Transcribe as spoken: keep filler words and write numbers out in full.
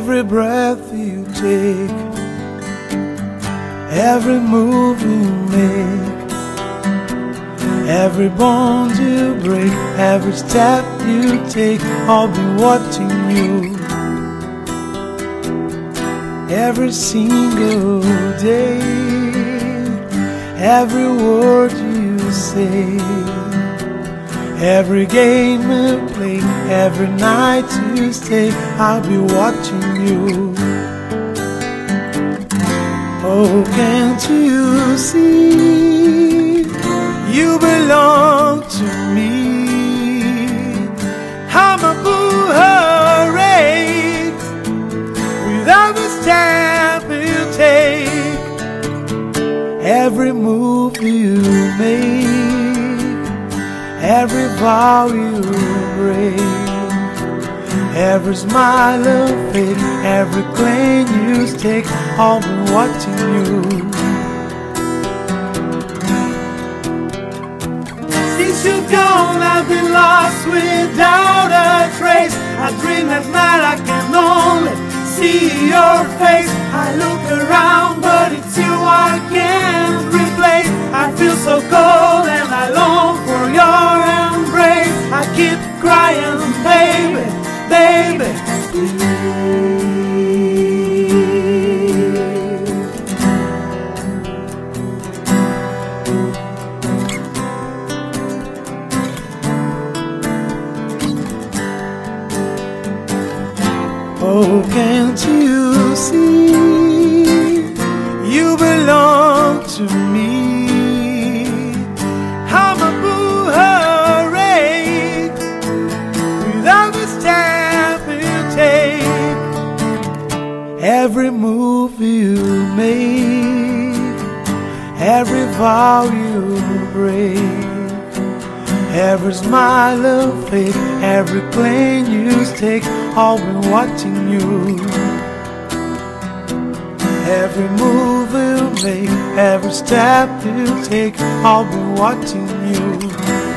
every breath you take, every move you make, every bond you break, every step you take. I'll be watching you every single day, every word you say, every game you play, every night you stay. I'll be watching you. Oh, can't you see? You belong to me. I'm a boomerang. With every step you take, every move you make, every vow you break, every smile of fate, every claim you stake, I'll be watching you. Since you've gone, I've been lost without a trace. I dream at night, I can only see your face. I look around, but it's you I can't replace. I feel so cold and I long for your, I keep crying, baby, baby, please. Oh, can't you see? You belong to me. Every move you make, every vow you break, every smile of fate, every claim you stake, I'll be watching you. Every move you make, every step you take, I'll be watching you.